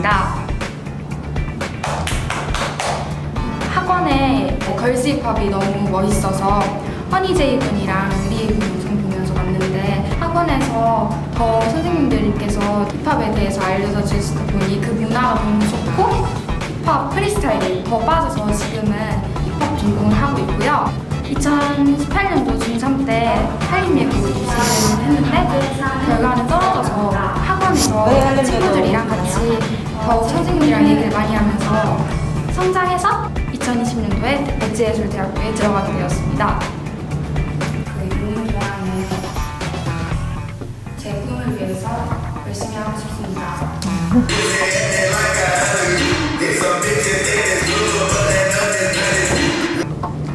있습니다. 학원에 걸스힙합이 너무 멋있어서 허니제이 분이랑 의리의 분 영상 보면서 봤는데, 학원에서 더 선생님들께서 힙합에 대해서 알려서 주시다 보니 그 문화가 너무 좋고 힙합 프리스타일이 더 빠져서 지금은 힙합 전공을 하고 있고요. 2018년도 중3 때 한림예고 입시를 했는데 결과는 떨어져서 학원에서 친구들이랑 같이 더욱 선생님이랑 얘기를 많이 하면서 성장해서 2020년도에 대치예술대학교에 들어가게 되었습니다. 그 운동 좋아하는 제 꿈을 위해서 열심히 하고 싶습니다.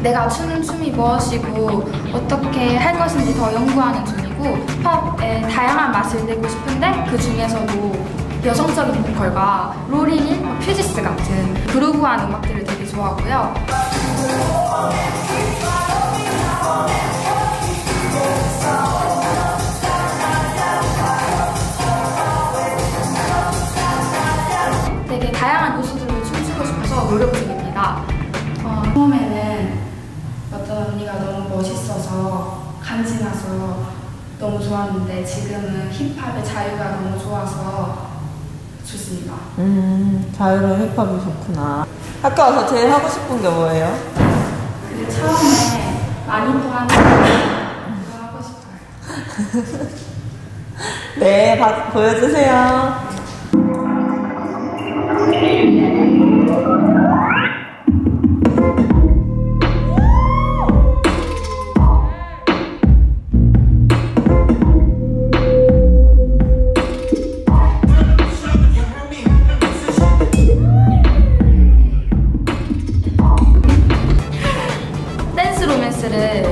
내가 추는 춤이 무엇이고 어떻게 할 것인지 더 연구하는 중이고, 힙합에 다양한 맛을 내고 싶은데 그 중에서도 여성적인 보컬과 롤링인 퓨지스 같은 그루브한 음악들을 되게 좋아하고요. 되게 다양한 요소들로 춤추고 싶어서 노력 중입니다. 처음에는 어떤 언니가 너무 멋있어서 간지나서 너무 좋았는데 지금은 힙합의 자유가 너무 좋아서 좋습니다. 자유로운 힙합이 좋구나. 학교 와서 제일 하고 싶은 게 뭐예요? 그 처음에 많이도 하는 거 하고 싶어요. 네, 보여주세요.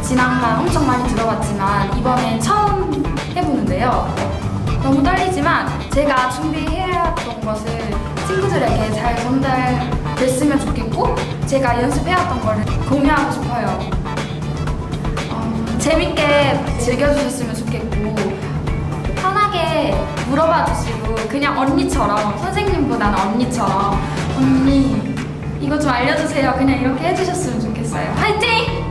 지난번 엄청 많이 들어봤지만 이번엔 처음 해보는데요. 너무 떨리지만 제가 준비해왔던 것을 친구들에게 잘 전달됐으면 좋겠고, 제가 연습해왔던 거를 공유하고 싶어요. 재밌게 즐겨주셨으면 좋겠고, 편하게 물어봐주시고 그냥 언니처럼, 선생님보다는 언니처럼 언니 이거 좀 알려주세요 그냥 이렇게 해주셨으면 좋겠어요. 화이팅!